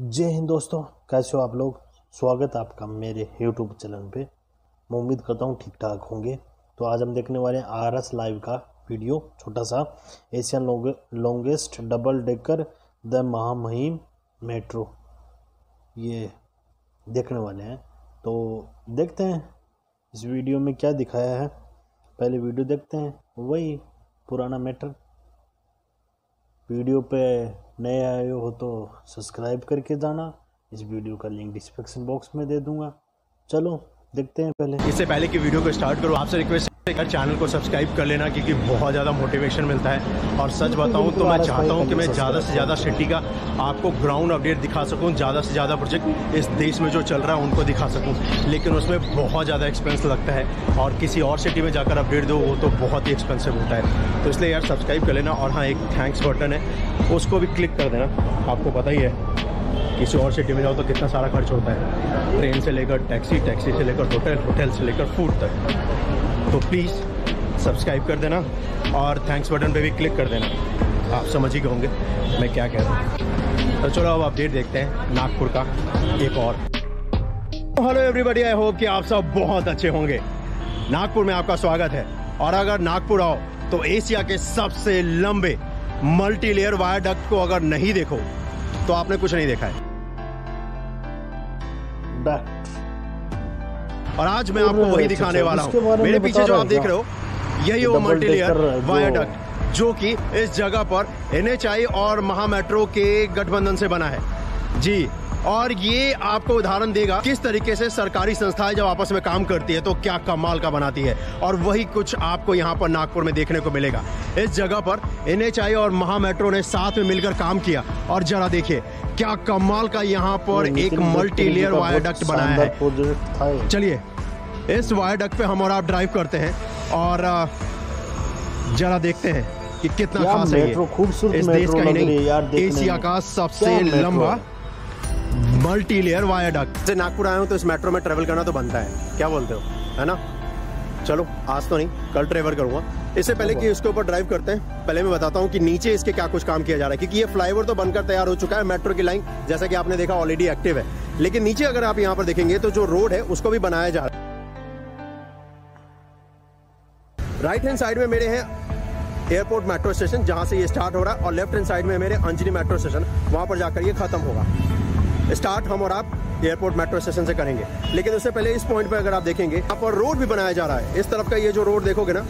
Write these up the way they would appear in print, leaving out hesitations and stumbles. जय हिंद दोस्तों, कैसे हो आप लोग। स्वागत है आपका मेरे YouTube चैनल पे। मैं उम्मीद करता हूँ ठीक ठाक होंगे। तो आज हम देखने वाले हैं RS लाइव का वीडियो, छोटा सा Asian longest double decker the महामहिम मेट्रो, ये देखने वाले हैं। तो देखते हैं इस वीडियो में क्या दिखाया है। पहले वीडियो देखते हैं, वही पुराना मैटर। वीडियो पे नए आए हो तो सब्सक्राइब करके जाना। इस वीडियो का लिंक डिस्क्रिप्शन बॉक्स में दे दूंगा। चलो देखते हैं। पहले इससे पहले कि वीडियो को स्टार्ट करो, आपसे रिक्वेस्ट है चैनल को सब्सक्राइब कर लेना, क्योंकि बहुत ज़्यादा मोटिवेशन मिलता है। और सच बताऊं तो मैं चाहता हूं कि मैं ज़्यादा से ज़्यादा सिटी का आपको ग्राउंड अपडेट दिखा सकूं, ज़्यादा से ज़्यादा प्रोजेक्ट इस देश में जो चल रहा है उनको दिखा सकूं। लेकिन उसमें बहुत ज़्यादा एक्सपेंस लगता है, और किसी और सिटी में जाकर अपडेट दो वो तो बहुत ही एक्सपेंसिव होता है। तो इसलिए यार सब्सक्राइब कर लेना। और हाँ, एक थैंक्स बटन है, उसको भी क्लिक कर देना। आपको पता ही है किसी और सिटी में जाओ तो कितना सारा खर्च होता है, ट्रेन से लेकर टैक्सी, टैक्सी से लेकर होटल, होटल से लेकर फूड तक। तो प्लीज़ सब्सक्राइब कर देना और थैंक्स बटन पे भी क्लिक कर देना। आप समझ ही होंगे मैं क्या कह रहा हूँ। तो चलो अब अपडेट देखते हैं नागपुर का एक और। हेलो एवरीबॉडी, आई होप कि आप सब बहुत अच्छे होंगे। नागपुर में आपका स्वागत है। और अगर नागपुर आओ तो एशिया के सबसे लंबे मल्टी लेयर वायरडक्ट को अगर नहीं देखो तो आपने कुछ नहीं देखा है। और आज मैं आपको वही दिखाने वाला हूँ। मेरे पीछे जो आप देख रहे हो यही वो मल्टी लेयर वायरडक्ट, जो कि इस जगह पर NHI और महा मेट्रो के गठबंधन से बना है जी। और ये आपको उदाहरण देगा किस तरीके से सरकारी संस्थाएं जब आपस में काम करती है तो क्या कमाल का बनाती है। और वही कुछ आपको यहाँ पर नागपुर में देखने को मिलेगा। इस जगह पर NHI और महा मेट्रो ने साथ में मिलकर काम किया, और जरा देखिए क्या कमाल का यहाँ पर एक मल्टी लेयर वायरडक्ट बनाया है। चलिए इस वायरडक्ट पे हम और आप ड्राइव करते हैं और जरा देखते हैं कि कितना खास है। इस देश का ही नहीं, एशिया का सबसे लंबा मल्टी लेयर वायरडक्ट। से नागपुर आए हो तो इस मेट्रो में ट्रेवल करना तो बनता है, क्या बोलते हो, है ना। चलो आज तो नहीं, कल ट्रेवल करूंगा। इससे पहले कि इसके ऊपर ड्राइव करते हैं, पहले मैं बताता हूं कि नीचे इसके क्या कुछ काम किया जा रहा है। क्योंकि ये फ्लाईओवर तो बनकर तैयार हो चुका है, मेट्रो की लाइन जैसा कि आपने देखा ऑलरेडी एक्टिव है। लेकिन नीचे अगर आप यहाँ पर देखेंगे तो जो रोड है उसको भी बनाया जा रहा है। राइट हैंड साइड में मेरे हैं एयरपोर्ट मेट्रो स्टेशन, जहाँ से ये स्टार्ट हो रहा है, और लेफ्ट हैंड साइड में मेरे अंजनी मेट्रो स्टेशन, वहाँ पर जाकर ये खत्म होगा। स्टार्ट हम और आप एयरपोर्ट मेट्रो स्टेशन से करेंगे। लेकिन उससे पहले इस पॉइंट पर अगर आप देखेंगे यहाँ पर रोड भी बनाया जा रहा है। इस तरफ का ये जो रोड देखोगे ना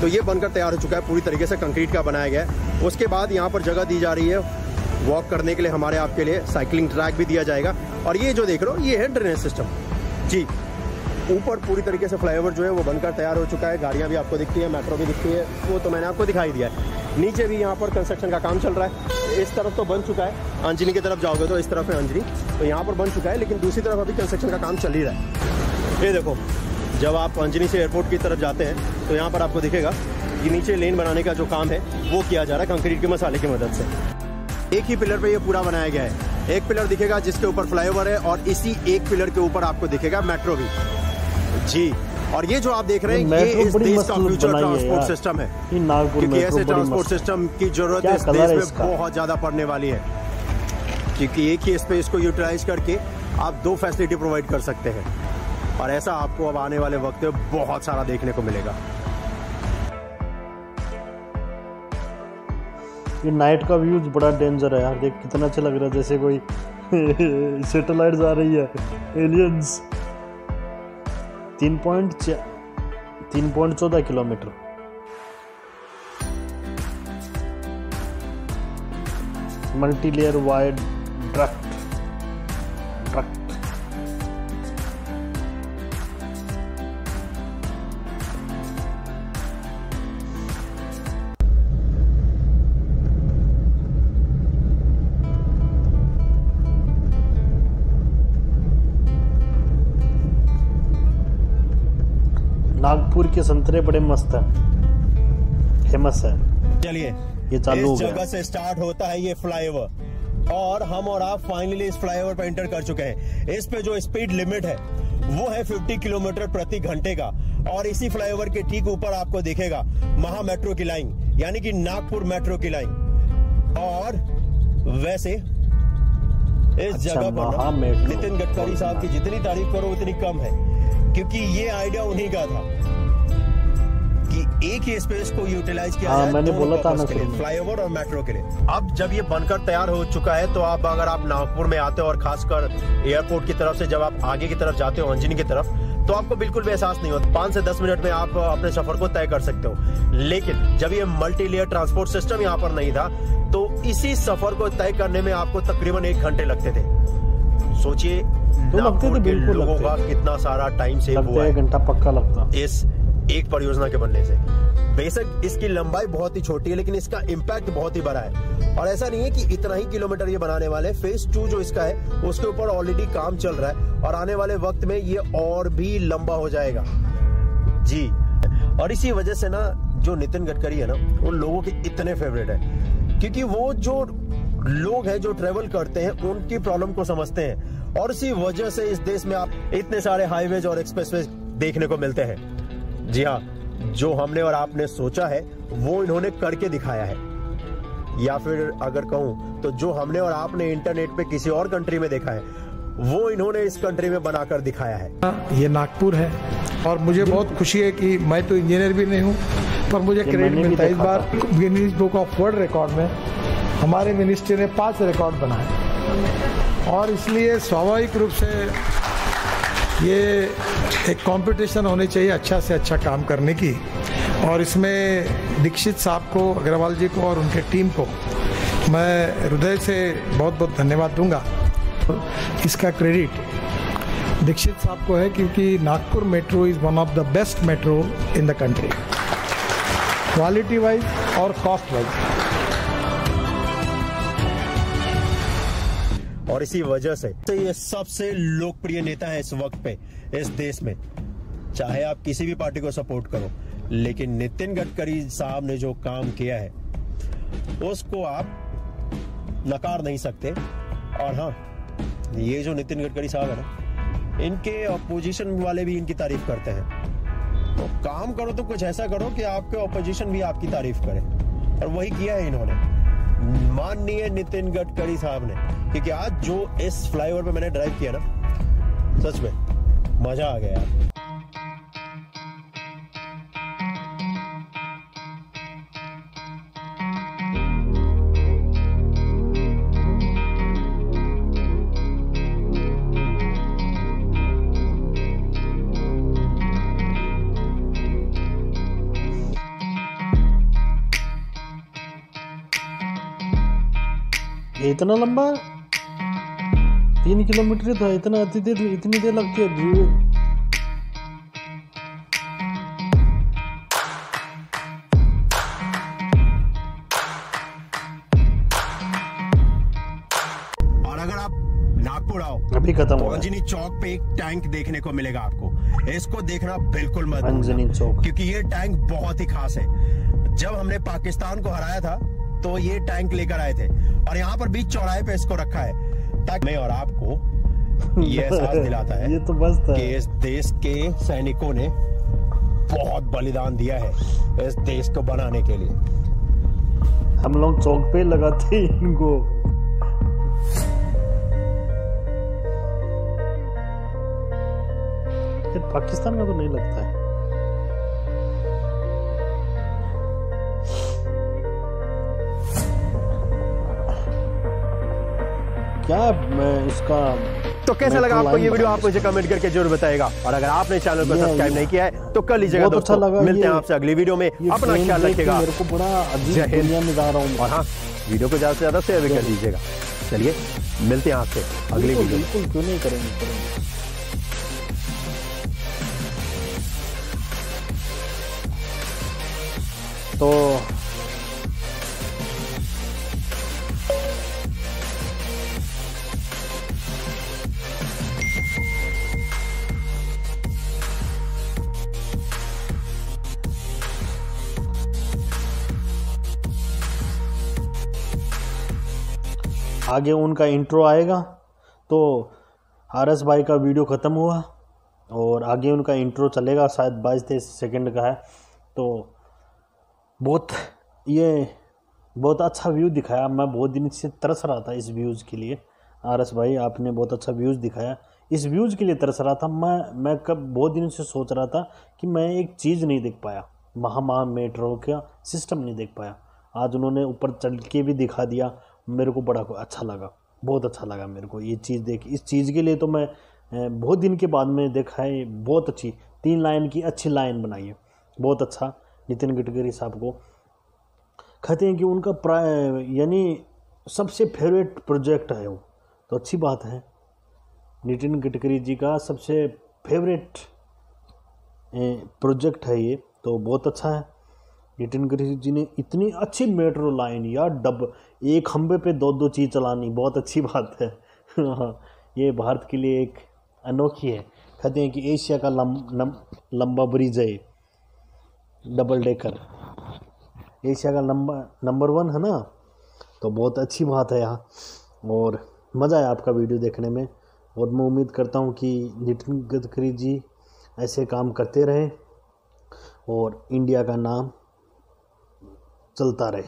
तो ये बनकर तैयार हो चुका है, पूरी तरीके से कंक्रीट का बनाया गया है। उसके बाद यहाँ पर जगह दी जा रही है वॉक करने के लिए, हमारे आपके लिए साइकिलिंग ट्रैक भी दिया जाएगा। और ये जो देख रहे हो ये है ड्रेनेज सिस्टम जी। ऊपर पूरी तरीके से फ्लाईओवर जो है वो बनकर तैयार हो चुका है। गाड़ियाँ भी आपको दिखती है, मेट्रो भी दिखती है, वो तो मैंने आपको दिखाई दिया है। नीचे भी यहाँ पर कंस्ट्रक्शन का काम चल रहा है। इस तरफ तो बन चुका है, अंजनी की तरफ जाओगे तो इस तरफ है अंजनी, तो यहाँ पर बन चुका है। लेकिन दूसरी तरफ अभी कंस्ट्रक्शन का काम चल ही रहा है। ये देखो, जब आप अंजनी से एयरपोर्ट की तरफ जाते हैं तो यहाँ पर आपको दिखेगा कि नीचे लेन बनाने का जो काम है वो किया जा रहा है कंक्रीट के मसाले की मदद से। एक ही पिलर पर यह पूरा बनाया गया है। एक पिलर दिखेगा जिसके ऊपर फ्लाईओवर है, और इसी एक पिलर के ऊपर आपको दिखेगा मेट्रो भी जी। और ये जो आप देख रहे हैं ये इस देश का फ्यूचर ट्रांसपोर्ट सिस्टम है, क्योंकि ऐसे ट्रांसपोर्ट सिस्टम की जरूरत इस देश में बहुत ज़्यादा पड़ने वाली है। क्योंकि एक ही स्पेस को यूटिलाइज करके आप दो फैसिलिटी प्रोवाइड कर सकते हैं, और ऐसा आपको अब आने वाले वक्त में बहुत सारा देखने को मिलेगा। ये नाइट का व्यूज बड़ा डेंजर है यार, देख कितना अच्छा लग रहा है, जैसे कोई सैटेलाइट जा रही है, aliens. 3.14 kilometre multi layer wired duct. Nagpur के संतरे बड़े मस्त है, फेमस है। चलिए ये चालू इस जगह से स्टार्ट होता है ये फ्लाईओवर, और हम और आप फाइनली इस फ्लाईओवर पर एंटर कर चुके हैं। इस पे जो स्पीड लिमिट है वो है 50 किलोमीटर प्रति घंटे का। और इसी फ्लाईओवर के ठीक ऊपर आपको दिखेगा महा मेट्रो की लाइन, यानी कि नागपुर मेट्रो की लाइन। और वैसे इस जगह पर नितिन गडकरी साहब की जितनी तारीफ करो उतनी कम है, क्योंकि ये आइडिया उन्हीं का था कि एक ही स्पेस को यूटिलाइज किया जाए। मैंने बोला था ना, फ्लाईओवर और मेट्रो के लिए। अब जब ये बनकर तैयार हो चुका है तो आप अगर आप नागपुर में आते हो और खासकर एयरपोर्ट की तरफ से जब आप आगे की तरफ जाते हो अंजनी की तरफ, तो आपको बिल्कुल भी एहसास नहीं होता। 5 से 10 मिनट में आप अपने सफर को तय कर सकते हो। लेकिन जब ये मल्टी लेयर ट्रांसपोर्ट सिस्टम यहाँ पर नहीं था तो इसी सफर को तय करने में आपको तकरीबन 1 घंटे लगते थे। सोचिए नागपुर के लोगों का कितना सारा टाइम सेव हुआ है, 1 घंटा पक्का लगता इस एक परियोजना के बनने से। बेशक इसकी लंबाई बहुत ही छोटी है लेकिन इसका इम्पैक्ट बहुत ही बड़ा है। और ऐसा नहीं है कि इतना ही किलोमीटर ये बनाने वाले। फेज 2 जो इसका है उसके ऊपर ऑलरेडी काम चल रहा है और आने वाले वक्त में ये और भी लंबा हो जाएगा जी। और इसी वजह से ना जो नितिन गडकरी है ना वो लोगों के इतने फेवरेट है, क्योंकि वो जो लोग हैं जो ट्रेवल करते हैं उनकी प्रॉब्लम को समझते हैं। और इसी वजह से इस देश में आप इतने सारे हाईवेज और एक्सप्रेसवेज देखने को मिलते हैं। जी हाँ, जो हमने और आपने सोचा है वो इन्होंने करके दिखाया है। या फिर अगर कहूं तो जो हमने और आपने इंटरनेट पे किसी और कंट्री में देखा है वो इन्होंने इस कंट्री में बनाकर दिखाया है। ये नागपुर है और मुझे बहुत खुशी है कि मैं तो इंजीनियर भी नहीं हूं पर मुझे क्रेडिट मिलता है। इस बार Guinness Book of World Record में हमारे मिनिस्ट्री ने 5 रिकॉर्ड बनाए और इसलिए स्वाभाविक रूप से ये एक कंपटीशन होनी चाहिए अच्छा से अच्छा काम करने की। और इसमें दीक्षित साहब को, अग्रवाल जी को और उनके टीम को मैं हृदय से बहुत बहुत धन्यवाद दूंगा। इसका क्रेडिट दीक्षित साहब को है क्योंकि Nagpur metro is one of the best metro in the country, quality wise और कॉस्ट वाइज। और इसी वजह से ये सबसे लोकप्रिय नेता है इस वक्त पे इस देश में। चाहे आप किसी भी पार्टी को सपोर्ट करो लेकिन नितिन गडकरी साहब ने जो काम किया है उसको आप नकार नहीं सकते। और हाँ, ये जो नितिन गडकरी साहब है ना, इनके ऑपोजिशन वाले भी इनकी तारीफ करते हैं। तो काम करो तो कुछ ऐसा करो कि आपके ऑपोजिशन भी आपकी तारीफ करे, और वही किया है इन्होंने माननीय नितिन गडकरी साहब ने। क्योंकि आज जो इस फ्लाईओवर पे मैंने ड्राइव किया ना, सच में मजा आ गया। इतना लंबा 3 किलोमीटर था, इतना इतनी देर लगती है जी। और अगर आप नागपुर आओ अभी खत्म हो, अंजनी चौक पे एक टैंक देखने को मिलेगा आपको। इसको देखना बिल्कुल मत, अंजनी चौक, क्योंकि ये टैंक बहुत ही खास है। जब हमने पाकिस्तान को हराया था तो ये टैंक लेकर आए थे और यहाँ पर बीच चौराहे पे इसको रखा है ताकि मैं और आपको ये एहसास दिलाता है ये तो बस था कि इस देश के सैनिकों ने बहुत बलिदान दिया है इस देश को बनाने के लिए। हम लोग चौक पे लगाते इनको। पाकिस्तान में तो नहीं लगता है। क्या मैं इसका तो कैसा लगा आपको ये वीडियो, आप मुझे कमेंट करके जरूर बताएगा। और अगर आपने चैनल को सब्सक्राइब नहीं किया है तो कर लीजिएगा दोस्तों। मिलते हैं आपसे अगली वीडियो में, अपना ख्याल रखिएगा। मेरे को बड़ा अजीब दुनिया में जा रहा हूं। और हां, वीडियो को ज्यादा से ज्यादा शेयर भी कर दीजिएगा। चलिए मिलते हैं आपसे अगली वीडियो। बिल्कुल क्यों नहीं करेंगे। तो आगे उनका इंट्रो आएगा। तो आरएस भाई का वीडियो ख़त्म हुआ और आगे उनका इंट्रो चलेगा, शायद 22-23 सेकंड का है। तो बहुत अच्छा व्यू दिखाया। मैं बहुत दिन से तरस रहा था इस व्यूज़ के लिए। आरएस भाई, आपने बहुत अच्छा व्यूज़ दिखाया। इस व्यूज़ के लिए तरस रहा था मैं कब बहुत दिन से सोच रहा था कि मैं एक चीज़ नहीं देख पाया, महा मेट्रो का सिस्टम नहीं देख पाया। आज उन्होंने ऊपर चल के भी दिखा दिया, मेरे को बड़ा अच्छा लगा, बहुत अच्छा लगा मेरे को ये चीज़ देख। इस चीज़ के लिए तो मैं बहुत दिन के बाद में देखा है, बहुत अच्छी 3 लाइन की अच्छी लाइन बनाई है, बहुत अच्छा। नितिन गडकरी साहब को कहते हैं कि उनका यानी सबसे फेवरेट प्रोजेक्ट है वो, तो अच्छी बात है। नितिन गडकरी जी का सबसे फेवरेट प्रोजेक्ट है ये, तो बहुत अच्छा है। नितिन गडकरी जी ने इतनी अच्छी मेट्रो लाइन या डब, एक खंबे पे 2-2 चीज़ चलानी, बहुत अच्छी बात है। ये भारत के लिए एक अनोखी है। कहते हैं कि एशिया का लंबा ब्रिज है डबल डेकर, एशिया का नंबर 1 है ना, तो बहुत अच्छी बात है यहाँ। और मज़ा आया आपका वीडियो देखने में, और मैं उम्मीद करता हूँ कि नितिन गडकरी जी ऐसे काम करते रहें और इंडिया का नाम चलता रहे।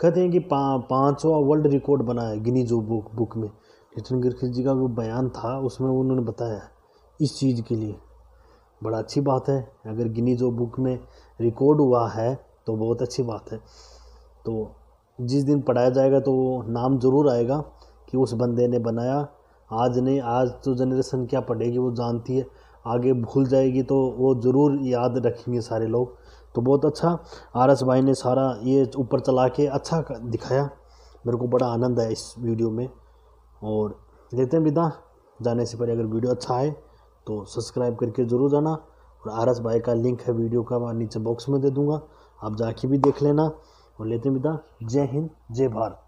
कहते हैं कि 5वां वर्ल्ड रिकॉर्ड बना है गिनीज बुक में। नितिन गडकरी जी का वो बयान था, उसमें उन्होंने बताया इस चीज़ के लिए, बड़ा अच्छी बात है। अगर गिनीज बुक में रिकॉर्ड हुआ है तो बहुत अच्छी बात है। तो जिस दिन पढ़ाया जाएगा तो नाम ज़रूर आएगा कि उस बंदे ने बनाया। आज नहीं, आज तो जनरेशन क्या पढ़ेगी, वो जानती है, आगे भूल जाएगी तो वो ज़रूर याद रखेंगे सारे लोग। तो बहुत अच्छा, आरएस भाई ने सारा ये ऊपर चला के अच्छा दिखाया, मेरे को बड़ा आनंद है इस वीडियो में। और लेते हैं विदा, जाने से पहले अगर वीडियो अच्छा आए तो सब्सक्राइब करके ज़रूर जाना, और आरएस भाई का लिंक है वीडियो का, मैं नीचे बॉक्स में दे दूँगा, आप जाके भी देख लेना। और लेते हैं विदा, जय हिंद जय भारत।